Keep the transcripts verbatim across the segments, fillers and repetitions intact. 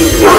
You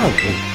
Wow!